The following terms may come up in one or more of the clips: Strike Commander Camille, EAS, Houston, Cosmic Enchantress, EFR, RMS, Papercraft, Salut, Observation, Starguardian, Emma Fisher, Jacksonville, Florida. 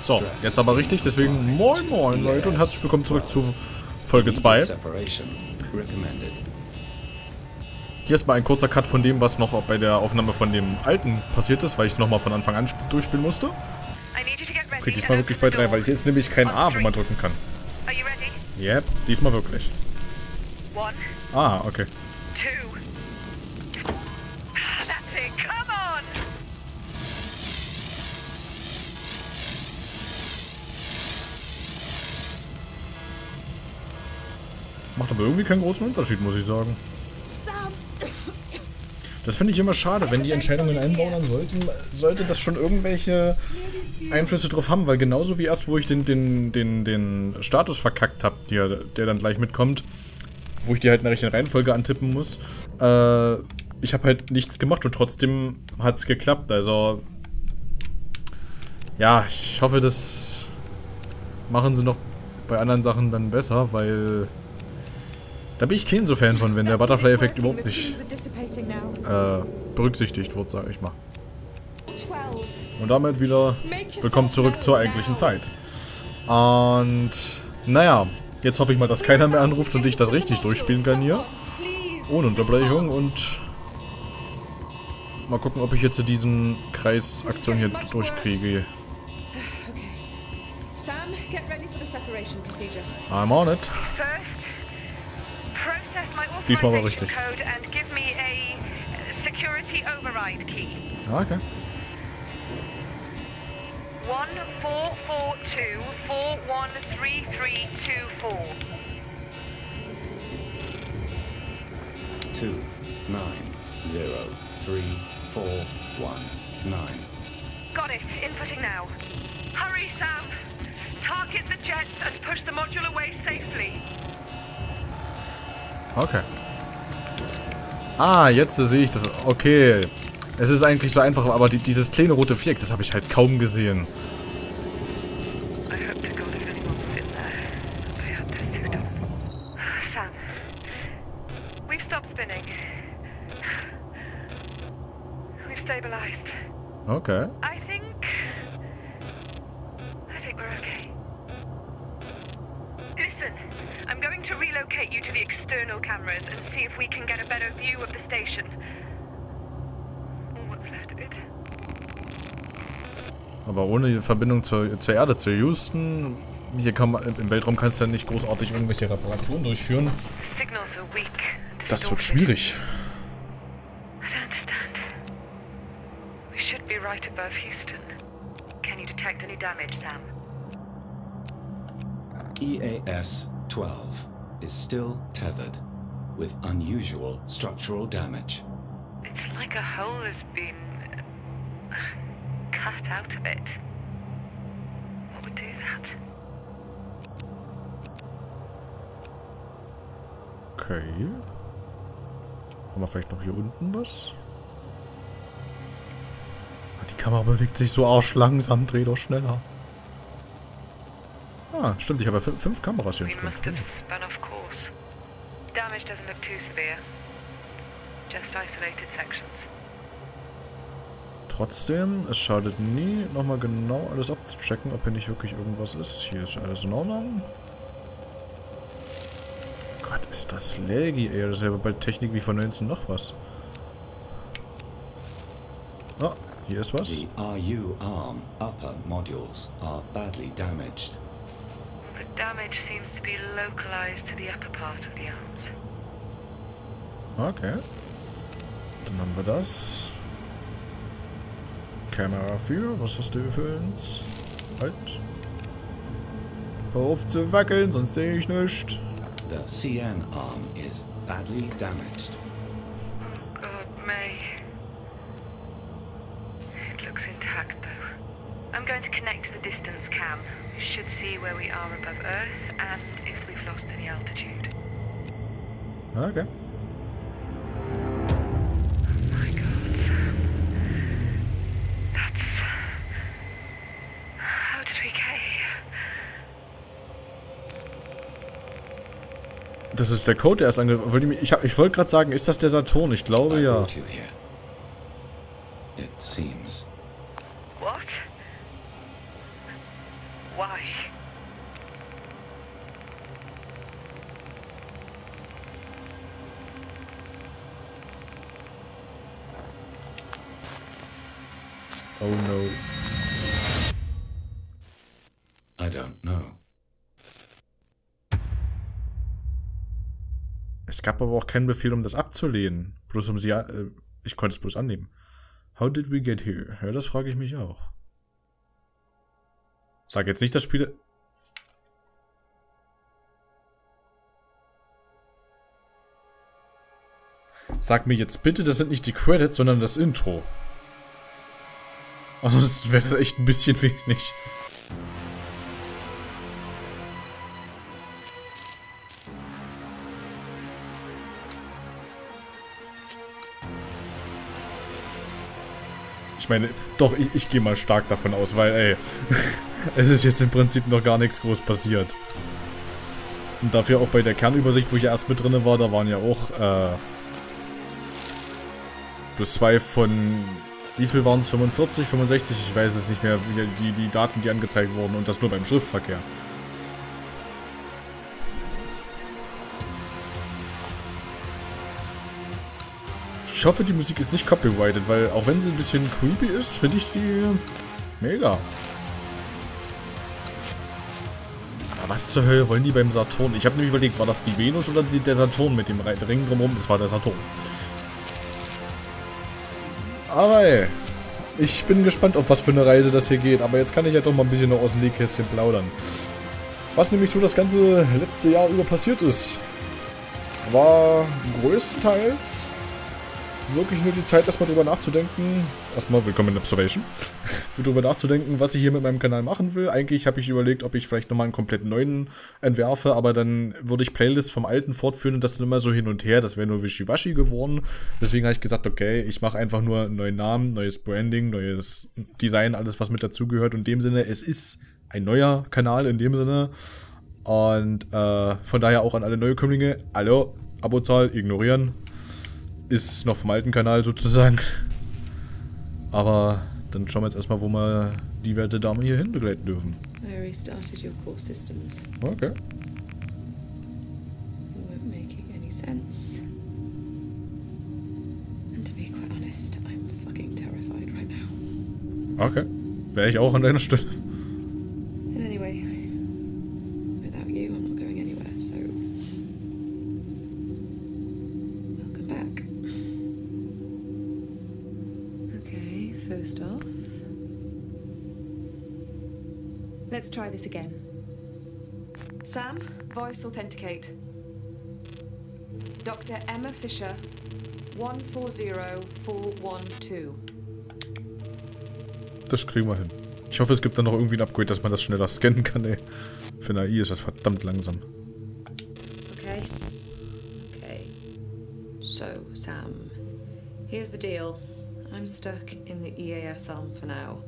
So, jetzt aber richtig, deswegen moin moin Leute und herzlich willkommen zurück zu Folge 2. Hier ist mal ein kurzer Cut von dem, was noch bei der Aufnahme von dem alten passiert ist, weil ich es nochmal von Anfang an durchspielen musste. Okay, diesmal wirklich bei 3, weil hier ist nämlich kein A, wo man drücken kann. Yep, diesmal wirklich. Ah, okay. Macht aber irgendwie keinen großen Unterschied, muss ich sagen. Das finde ich immer schade, wenn die Entscheidungen einbauen, dann sollte das schon irgendwelche Einflüsse drauf haben, weil genauso wie erst, wo ich den Status verkackt habe, der dann gleich mitkommt, wo ich die halt in der richtigen Reihenfolge antippen muss, ich habe halt nichts gemacht und trotzdem hat es geklappt, also ja, ich hoffe, das machen sie noch bei anderen Sachen dann besser, weil da bin ich kein so Fan von, wenn der Butterfly-Effekt überhaupt nicht berücksichtigt wird, sage ich mal. Und damit wieder willkommen zurück zur eigentlichen Zeit. Und naja, jetzt hoffe ich mal, dass keiner mehr anruft und ich das richtig durchspielen kann hier. Ohne Unterbrechung und mal gucken, ob ich jetzt diesen Kreisaktion hier durchkriege. I'm on it. Diesmal war richtig. Ah, okay. Got it. Inputting now. Hurry, Sam. Target the jets and push the module away safely. Okay. Ah, jetzt sehe ich das. Okay. Es ist eigentlich so einfach, aber dieses kleine rote Viereck, das habe ich halt kaum gesehen. Okay. Aber ohne die Verbindung zur Erde, zu Houston, hier kann man, im Weltraum kannst du ja nicht großartig irgendwelche Reparaturen durchführen. Das wird schwierig. EAS 12 is still tethered with unusual structural damage. It's like a hole has been cut out of it. What would do that? Okay. Haben wir vielleicht noch hier unten was? Die Kamera bewegt sich so arschlangsam, dreh doch schneller. Ah, stimmt, ich habe 5 Kameras hier im Spiel. Damage doesn't look too severe. Just isolated sections. Trotzdem, es schadet nie, nochmal genau alles abzuchecken, ob hier nicht wirklich irgendwas ist. Hier ist alles in Ordnung. Gott, ist das laggy, ey. Das ist ja bei Technik wie von 19 noch was. Ah, hier ist was. The RU-Arm upper modules are badly damaged. The damage seems to be localized to the upper part of the arms. Okay. Dann haben wir das. Kamera für. Was hast du für uns? Halt. Hör auf zu wackeln, sonst sehe ich nichts. The CN arm is badly damaged. Oh God, May. It looks intact though. I'm going to connect to the distance cam. Should see where we are above Earth and if we've lost any altitude. Okay. Oh my God, Sam. That's... How did we get here? Das ist der Code, der ist ange... Ich wollte gerade sagen, ist das der Saturn? Ich glaube ja. It seems. What? Why? Oh no. I don't know. Es gab aber auch keinen Befehl, um das abzulehnen. Bloß um sie. Ich konnte es bloß annehmen. How did we get here? Ja, das frage ich mich auch. Sag jetzt nicht, das Spiel. Sag mir jetzt bitte, das sind nicht die Credits, sondern das Intro. Sonst wäre das echt ein bisschen wenig. Ich meine, doch, ich gehe mal stark davon aus, weil, ey, es ist jetzt im Prinzip noch gar nichts groß passiert. Und dafür auch bei der Kernübersicht, wo ich ja erst mit drin war, da waren ja auch, plus 2 von... Wie viel waren es? 45, 65? Ich weiß es nicht mehr. Die Daten, die angezeigt wurden. Und das nur beim Schriftverkehr. Ich hoffe, die Musik ist nicht copyrighted, weil auch wenn sie ein bisschen creepy ist, finde ich sie mega. Aber was zur Hölle wollen die beim Saturn? Ich habe nämlich überlegt, war das die Venus oder der Saturn mit dem Ring drumherum? Das war der Saturn. Aber ey, ich bin gespannt, auf was für eine Reise das hier geht. Aber jetzt kann ich ja doch mal ein bisschen noch aus dem Nähkästchen plaudern. Was nämlich so das ganze letzte Jahr über passiert ist, war größtenteils wirklich nur die Zeit, erstmal drüber nachzudenken. Erstmal willkommen in Observation. Drüber nachzudenken, was ich hier mit meinem Kanal machen will. Eigentlich habe ich überlegt, ob ich vielleicht nochmal einen komplett neuen entwerfe. Aber dann würde ich Playlists vom alten fortführen und das dann immer so hin und her. Das wäre nur wischiwaschi geworden. Deswegen habe ich gesagt, okay, ich mache einfach nur einen neuen Namen, neues Branding, neues Design, alles was mit dazugehört. Und in dem Sinne, es ist ein neuer Kanal in dem Sinne. Und von daher auch an alle Neukömmlinge. Hallo, Abozahl ignorieren. Ist noch vom alten Kanal sozusagen. Aber dann schauen wir jetzt erstmal, wo wir die werte Dame hier hin begleiten dürfen. Okay. Okay. Wäre ich auch an deiner Stelle. Let's try this again. Sam, voice authenticate. Dr. Emma Fisher, 140412. Das kriegen wir hin. Ich hoffe, es gibt dann noch irgendwie ein Upgrade, dass man das schneller scannen kann, ey. Für eine AI ist das verdammt langsam. Okay. Okay. So, Sam. Here's the deal. I'm stuck in the EAS arm for now.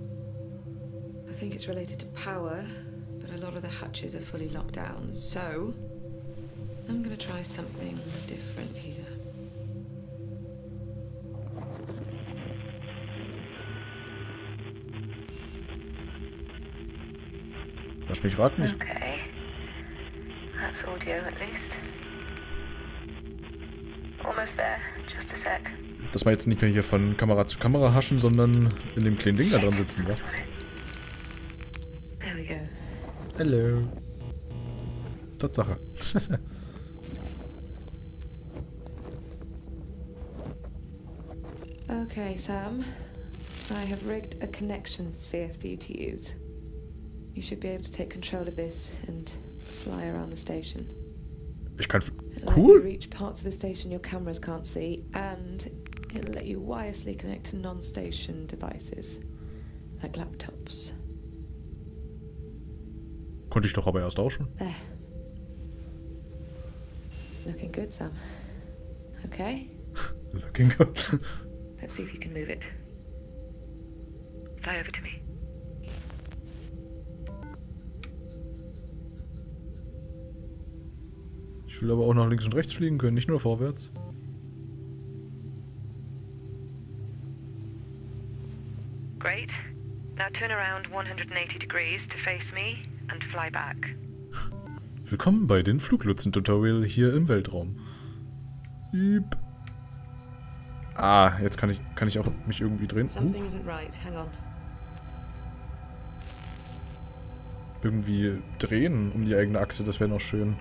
I think it's related to power, but a lot of the hatches are fully locked down, so I'm gonna try something different here. Lass mich raten. Okay. That's audio at least. Almost there, just a sec. Dass wir jetzt nicht mehr hier von Kamera zu Kamera haschen, sondern in dem kleinen Ding da dran sitzen, ja? Hallo. Tatsache. Okay, Sam. I have rigged a connection sphere for you to use. You should be able to take control of this and fly around the station. Ich kann. Cool. Reach parts of the station your cameras can't see, and it'll let you wirelessly connect to non-station devices, like laptops. Konnte ich doch aber erst auch schon. Looking good, Sam. Okay. Looking good. Let's see if you can move it. Fly over to me. Ich will aber auch nach links und rechts fliegen können, nicht nur vorwärts. Great. Now Turn around 180 degrees to face me and fly back. Willkommen bei den Fluglutzen-Tutorial hier im Weltraum. Üb. Ah, jetzt kann ich auch mich irgendwie drehen. Irgendwie drehen um die eigene Achse, das wäre noch schön.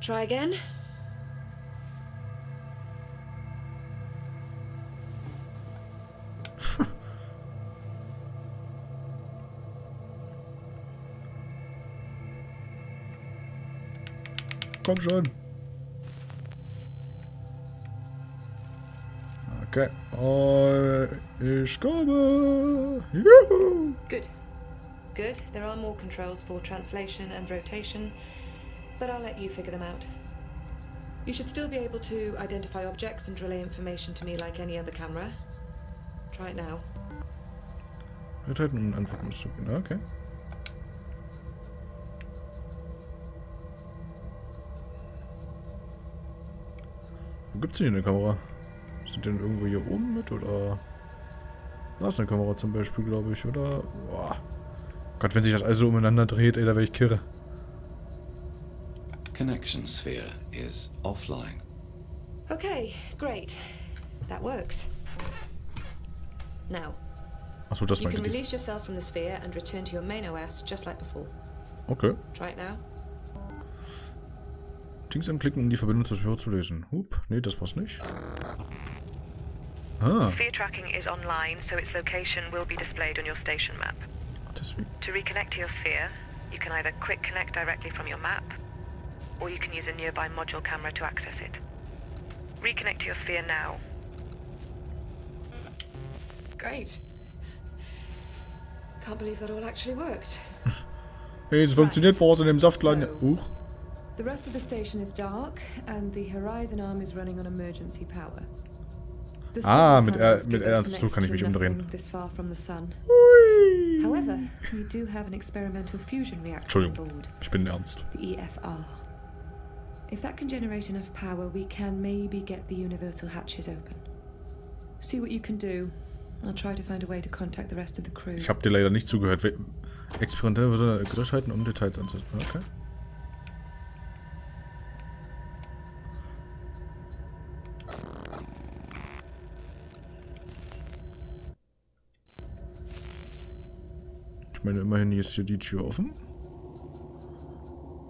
Try again. Komm schon. Okay. Ich komme. Juhu. Good. Good. There are more controls for translation and rotation, but I'll let you figure them out. You should still be able to identify objects and relay information to me like any other camera. Try it now. Okay. Wo gibt's denn hier eine Kamera? Sind denn irgendwo hier oben mit, oder? Da ist eine Kamera zum Beispiel, glaube ich, oder? Boah. Gott, wenn sich das alles so umeinander dreht, ey, da wäre ich kirre. Connection sphere is offline. Okay, great. That works. Now. Achso, das meinte ich. You can release yourself from the sphere and return to your main OS just like before. Okay. Try it now. Links anklicken, um die Verbindung zur Sphere zu lesen. Hup, nee, das passt nicht. Ah. Sphere tracking is online, so its location will be displayed on your station map. Deswegen. To reconnect to your sphere, you can either quick connect directly from your map, or you can use a nearby module camera to access it. Reconnect to your sphere now. Great. Can't believe that all actually worked. Hey, es funktioniert vor uns in dem Saftladen. Huch. The rest of the station is dark and the horizon arm is running on emergency power. Ah, mit Ernst kann ich mich umdrehen. However, we do have an experimental fusion reactor on board. Ich bin ernst. The EFR. If that can generate enough power, we can maybe get the universal hatches open. See what you can do. I'll try to find a way to contact the rest of the crew. Ich habe dir leider nicht zugehört. Experimentelle Größheiten und Details anzusetzen. Okay. Ich meine, immerhin ist hier die Tür offen.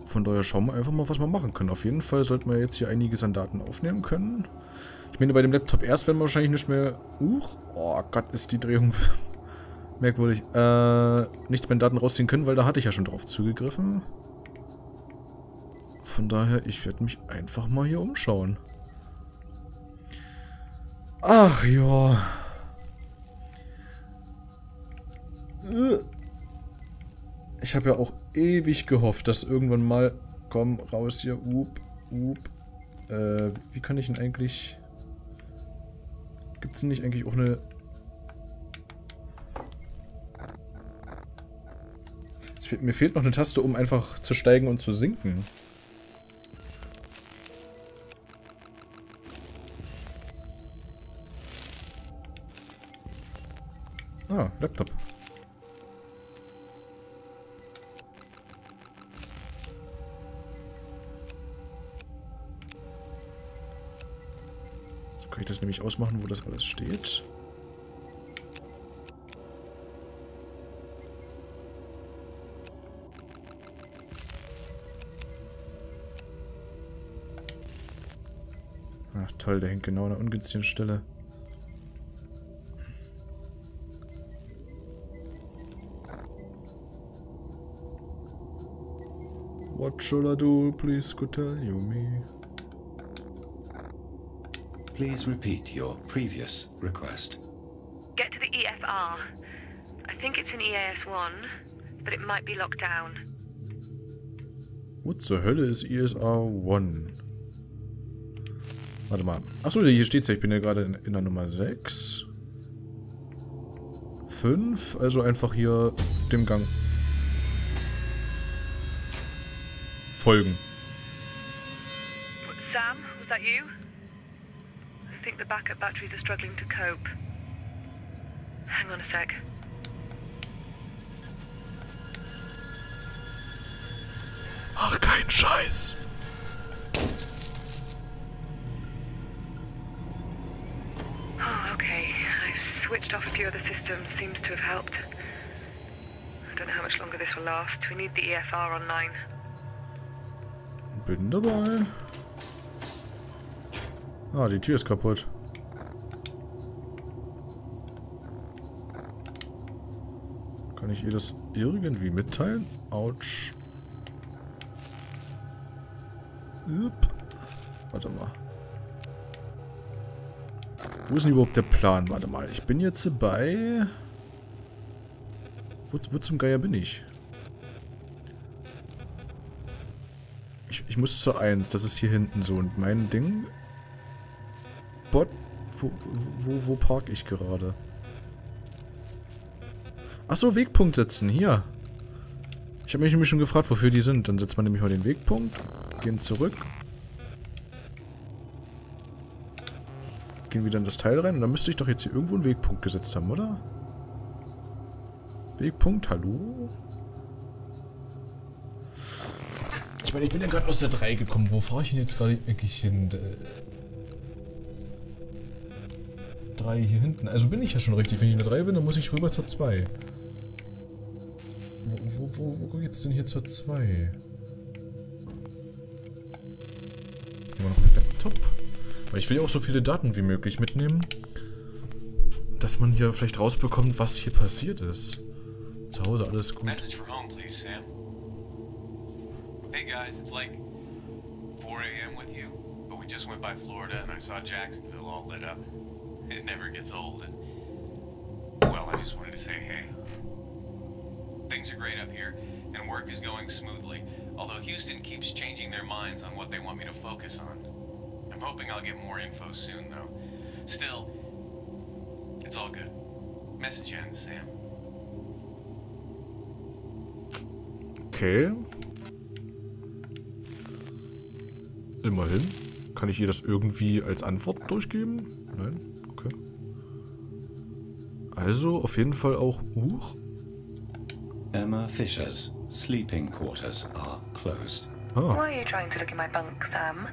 Von daher schauen wir einfach mal, was wir machen können. Auf jeden Fall sollten wir jetzt hier einiges an Daten aufnehmen können. Ich meine, bei dem Laptop erst werden wir wahrscheinlich nicht mehr... oh Gott, ist die Drehung merkwürdig. Nichts mehr an Daten rausziehen können, weil da hatte ich ja schon drauf zugegriffen. Von daher, ich werde mich einfach mal hier umschauen. Ach ja. Ich habe ja auch ewig gehofft, dass irgendwann mal... Komm, raus hier. Wie kann ich denn eigentlich... Gibt's denn nicht eigentlich auch eine... Mir fehlt noch eine Taste, um einfach zu steigen und zu sinken. Ah, Laptop. Kann ich das nämlich ausmachen, wo das alles steht? Ach toll, der hängt genau an der ungünstigen Stelle. What should I do? Please could tell you me. Please repeat your previous request. Get to the EFR. I think it's in EAS 1, but it might be locked down. What zur Hölle ist ESR 1? Warte mal. Achso, hier steht's ja. Ich bin ja gerade in der Nummer 6. 5, also einfach hier dem Gang. Folgen. Sam, was that you? think the backup batteries are struggling to cope. Hang on a sec. Ach, kein Scheiß. Oh, okay. I've switched off a few other systems. Seems to have helped. I don't know how much longer this will last. We need the EFR online. Bin dabei. Ah, die Tür ist kaputt. Kann ich ihr das irgendwie mitteilen? Autsch. Upp. Warte mal. Wo ist denn überhaupt der Plan? Warte mal. Ich bin jetzt bei... Wo zum Geier bin ich? Ich muss zur 1. Das ist hier hinten so. Und mein Ding... Bot... Wo park ich gerade? Achso, Wegpunkt setzen. Hier. Ich habe mich nämlich schon gefragt, wofür die sind. Dann setzt man nämlich mal den Wegpunkt. Gehen zurück. Gehen wieder in das Teil rein. Und dann müsste ich doch jetzt hier irgendwo einen Wegpunkt gesetzt haben, oder? Wegpunkt, hallo? Ich meine, ich bin ja gerade aus der 3 gekommen. Wo fahre ich denn jetzt gerade wirklich hin? 3 hier hinten. Also bin ich ja schon richtig. Wenn ich in der 3 bin, dann muss ich rüber zur 2. Wo geht's denn hier zur 2? Laptop. Weil ich will ja auch so viele Daten wie möglich mitnehmen, dass man hier vielleicht rausbekommt, was hier passiert ist. Zu Hause alles gut. Message for home, please, Sam. Hey guys, it's like 4 a.m. with you, but we just went by Florida and I saw Jacksonville all lit up. It never gets old and well, I just wanted to say hey. Things are great up here and work is going smoothly. Although Houston keeps changing their minds on what they want me to focus on. I'm hoping I'll get more info soon, though. Still, it's all good. Message ends, Sam. Okay. Immerhin. Kann ich ihr das irgendwie als Antwort durchgeben? Nein? Okay. Also, auf jeden Fall auch... Emma Fisher's sleeping quarters are closed. Oh. Why are you trying to look in my bunk, Sam?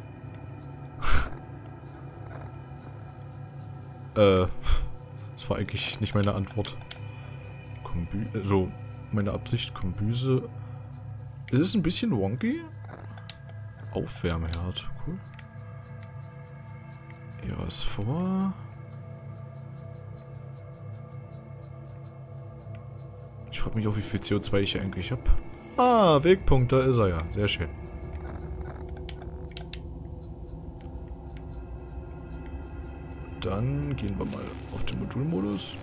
Das war eigentlich nicht meine Antwort. Also, meine Absicht, Kombüse. Es ist ein bisschen wonky. Aufwärmherd, cool. Hier was vor. Ich frage mich auch, wie viel CO2 ich hier eigentlich habe. Ah, Wegpunkt, da ist er ja. Sehr schön. Dann gehen wir mal auf den Modulmodus.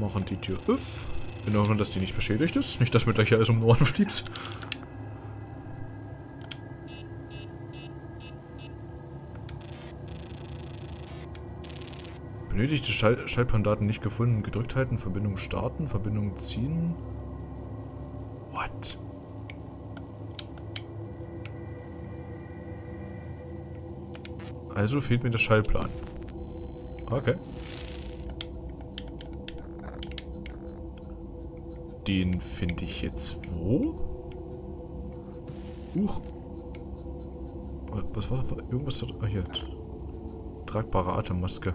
Machen die Tür öff. In der Hoffnung, dass die nicht beschädigt ist. Nicht, dass mir gleich alles um die Ohren fliegt. Benötigte Schaltplandaten nicht gefunden. Gedrückt halten, Verbindung starten, Verbindung ziehen. What? Also fehlt mir der Schaltplan. Okay. Den finde ich jetzt wo? Was war das? Irgendwas hat... Ah, hier. Tragbare Atemmaske.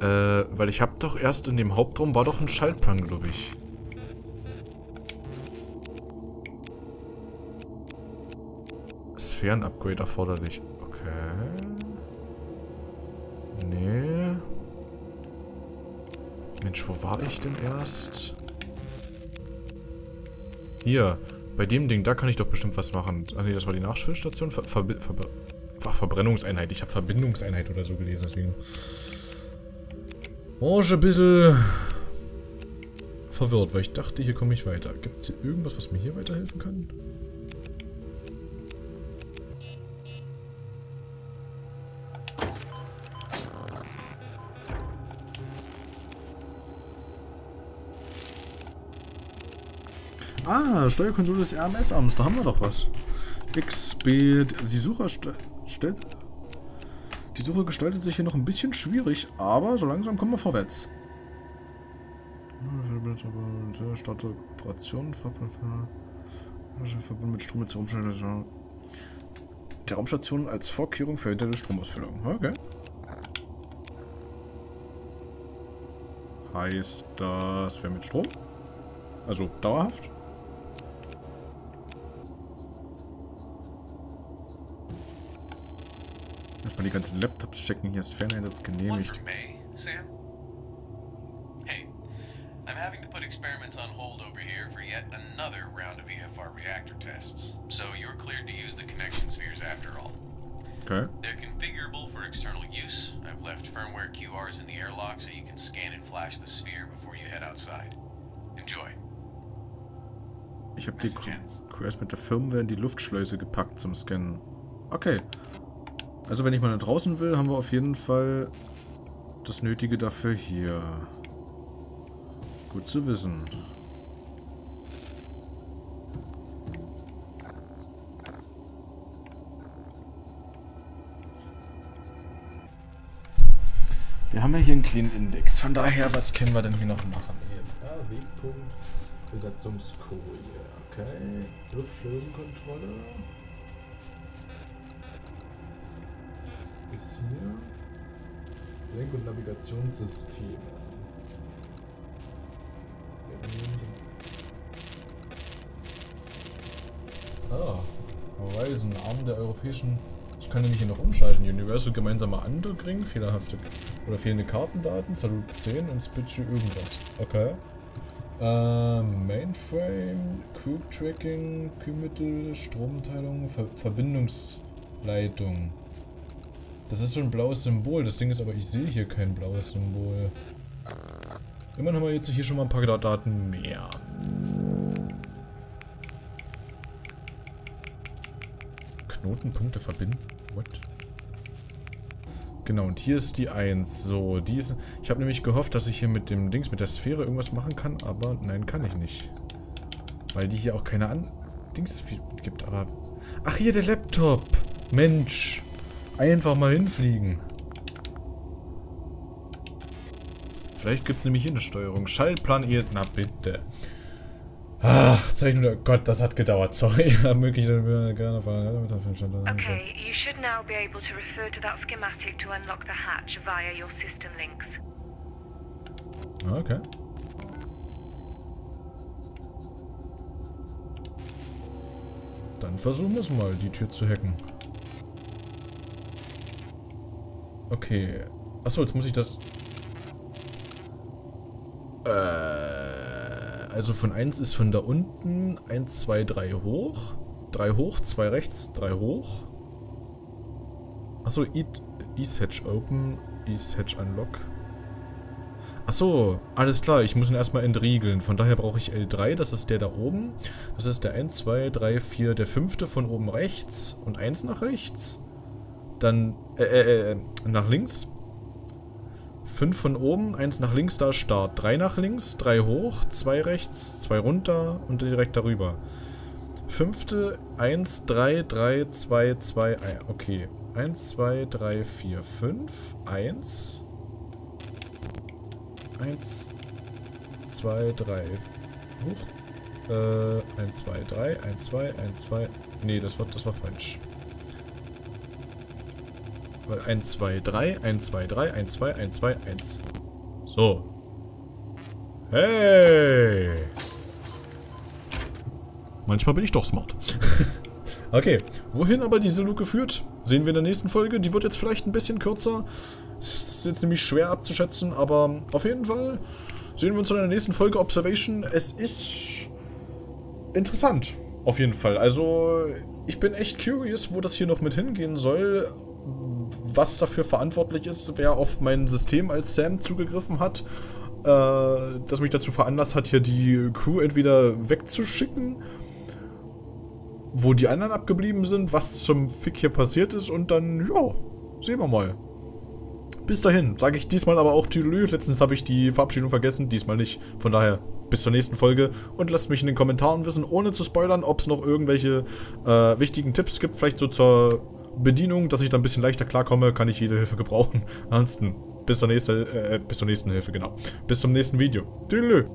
Weil ich hab doch erst in dem Hauptraum war doch ein Schaltplan, glaube ich. Sphären-Upgrade erforderlich. Okay. Nee. Mensch, wo war ich denn erst? Hier. Bei dem Ding, da kann ich doch bestimmt was machen. Ach nee, das war die Nachfüllstation. Verbrennungseinheit. Ich habe Verbindungseinheit oder so gelesen, deswegen... Orange ein bisschen verwirrt, weil ich dachte, hier komme ich weiter. Gibt es hier irgendwas, was mir hier weiterhelfen kann? Ah, Steuerkonsole des RMS-Arms, da haben wir doch was. Exped. Die Suche gestaltet sich hier noch ein bisschen schwierig, aber so langsam kommen wir vorwärts. Starte Operationen. Verbund mit Strom zur Umstellung der Raumstation als Vorkehrung für hintere Stromausfällung. Okay. Heißt das, wir mit Strom? Also dauerhaft? Erstmal die ganzen Laptops checken. Hier ist Ferneinsatz genehmigt. I'm having to put experiments on hold over here for yet another round of EFR reactor tests. So you're cleared to use the connection spheres after all. Okay. They're configurable for external use. I've left firmware QRs in the airlock so you can scan and flash the sphere before you head outside. Enjoy. Ich habe die QRs mit der Firmware in die Luftschleuse gepackt zum Scannen. Okay. Also wenn ich mal nach draußen will, haben wir auf jeden Fall das Nötige dafür hier. Gut zu wissen. Wir haben ja hier einen Clean Index. Von daher, was können wir denn hier noch machen? EFR, Wegpunkt, Besatzungskohle. Okay. Luftschleusenkontrolle. Ist hier. Lenk- und Navigationssystem. Ah, Horizon, Arm der europäischen... Ich kann nämlich hier noch umschalten. Universal gemeinsamer Andockring, fehlerhafte oder fehlende Kartendaten, Salut 10 und Spitze irgendwas. Okay. Mainframe, Crew-Tracking, Kühlmittel, Stromteilung, Verbindungsleitung. Das ist so ein blaues Symbol. Das Ding ist aber, ich sehe hier kein blaues Symbol. Immerhin haben wir jetzt hier schon mal ein paar Daten mehr. Knotenpunkte verbinden? What? Genau, und hier ist die 1. So, die ist... Ich habe nämlich gehofft, dass ich hier mit dem Dings, mit der Sphäre irgendwas machen kann, aber nein, kann ich nicht. Weil die hier auch keine Dings gibt, aber... Ach, hier der Laptop! Mensch! Einfach mal hinfliegen! Vielleicht gibt es nämlich hier eine Steuerung. Schaltplan EAS. Na bitte. Ach, Zeichnung der... Gott, das hat gedauert. Sorry. Möglich, dann würde ich gerne... Okay, you should now be able to refer to that schematic to unlock the hatch via your system links. Okay. Dann versuchen wir es mal, die Tür zu hacken. Okay. Achso, jetzt muss ich das... Also von 1 ist von da unten 1, 2, 3 hoch. 3 hoch, 2 rechts, 3 hoch. Achso, East Hatch open, East Hatch unlock. Achso, alles klar, ich muss ihn erstmal entriegeln. Von daher brauche ich L3, das ist der da oben. Das ist der 1, 2, 3, 4, der 5. von oben rechts. Und 1 nach rechts. Dann, nach links. 5 von oben, 1 nach links, da Start. 3 nach links, 3 hoch, 2 rechts, 2 runter und direkt darüber. 5. 1, 3, 3, 2, 2, 1. Okay. 1, 2, 3, 4, 5, 1. 1, 2, 3. Hoch. 1, 2, 3, 1, 2, 1, 2. Nee, das war falsch. 1, 2, 3, 1, 2, 3, 1, 2, 1, 2, 1. So. Hey! Manchmal bin ich doch smart. Okay. Wohin aber die Salut geführt? Sehen wir in der nächsten Folge. Die wird jetzt vielleicht ein bisschen kürzer. Ist jetzt nämlich schwer abzuschätzen, aber auf jeden Fall sehen wir uns in der nächsten Folge Observation. Es ist interessant. Auf jeden Fall. Also, ich bin echt curious, wo das hier noch mit hingehen soll. Was dafür verantwortlich ist, wer auf mein System als Sam zugegriffen hat, das mich dazu veranlasst hat, hier die Crew entweder wegzuschicken, wo die anderen abgeblieben sind, was zum Fick hier passiert ist und dann, ja, sehen wir mal. Bis dahin, sage ich diesmal aber auch Tüdelü. Letztens habe ich die Verabschiedung vergessen, diesmal nicht, von daher... bis zur nächsten Folge und lasst mich in den Kommentaren wissen, ohne zu spoilern, ob es noch irgendwelche wichtigen Tipps gibt, vielleicht so zur Bedienung, dass ich da ein bisschen leichter klarkomme, kann ich jede Hilfe gebrauchen. Ansonsten, bis zur nächsten Hilfe, genau. Bis zum nächsten Video. Tschüss.